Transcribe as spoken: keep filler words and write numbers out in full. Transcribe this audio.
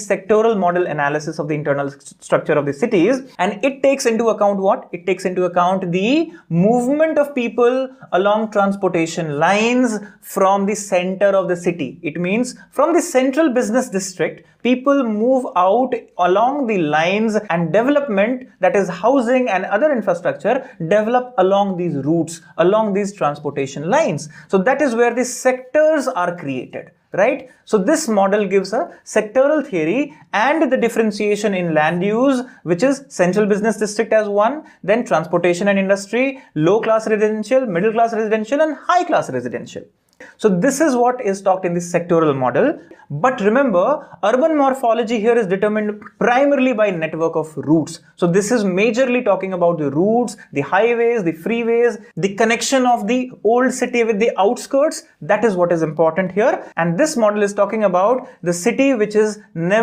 Sectoral model analysis of the internal st structure of the cities, and it takes into account what? It takes into account the movement of people along transportation lines from the center of the city. It means from the central business district, people move out along the lines, and development, that is housing and other infrastructure, develop along these routes, along these transportation lines. So that is where the sectors are created. Right? So this model gives a sectoral theory and the differentiation in land use, which is central business district as one, then transportation and industry, low class residential, middle class residential, and high class residential. So this is what is talked in this sectoral model. But remember, urban morphology here is determined primarily by network of routes. So this is majorly talking about the routes, the highways, the freeways, the connection of the old city with the outskirts. That is what is important here. And this model is talking about the city which is never